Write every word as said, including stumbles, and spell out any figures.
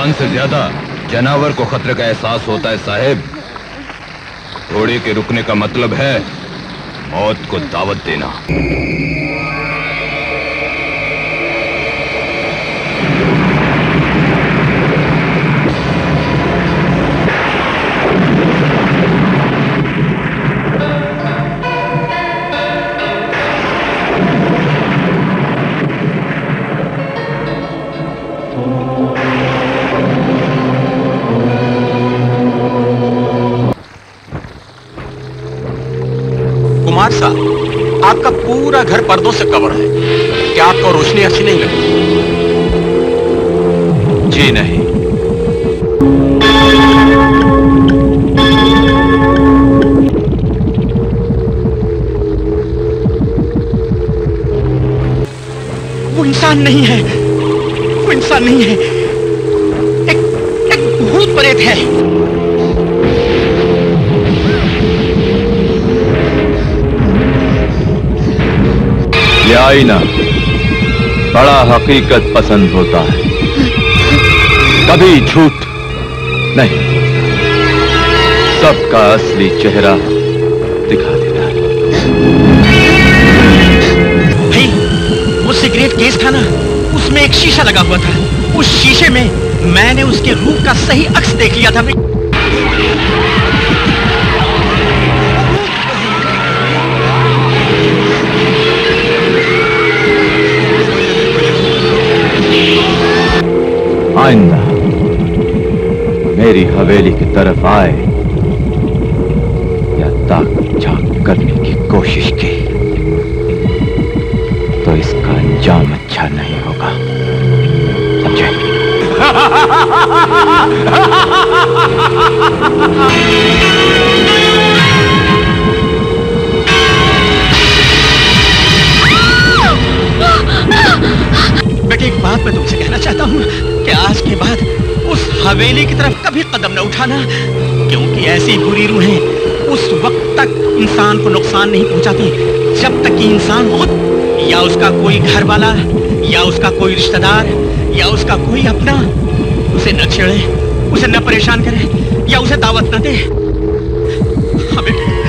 इंसान से ज्यादा जानवर को खतरे का एहसास होता है साहब। घोड़े के रुकने का मतलब है मौत को दावत देना। आपका पूरा घर पर्दों से कवर है, क्या आपको रोशनी अच्छी नहीं लगी? जी नहीं। वो इंसान नहीं है, वो इंसान नहीं है, एक, एक भूत प्रेत है। आईना बड़ा हकीकत पसंद होता है, कभी झूठ नहीं, सबका असली चेहरा दिखा देता है। भाई वो सिगरेट केस था ना, उसमें एक शीशा लगा हुआ था, उस शीशे में मैंने उसके रूप का सही अक्स देख लिया था। आइंदा मेरी हवेली की तरफ आए या ताक झांक करने की कोशिश की तो इसका अंजाम अच्छा नहीं होगा, समझे? बेटे एक बात मैं तुमसे कहना चाहता हूँ कि आज के बाद उस हवेली की तरफ कभी कदम न उठाना, क्योंकि ऐसी बुरी रूहें उस वक्त तक इंसान को नुकसान नहीं पहुँचाती जब तक कि इंसान खुद या उसका कोई घर वाला या उसका कोई रिश्तेदार या उसका कोई अपना उसे न छेड़े, उसे न परेशान करे या उसे दावत न दे। हाँ बेटे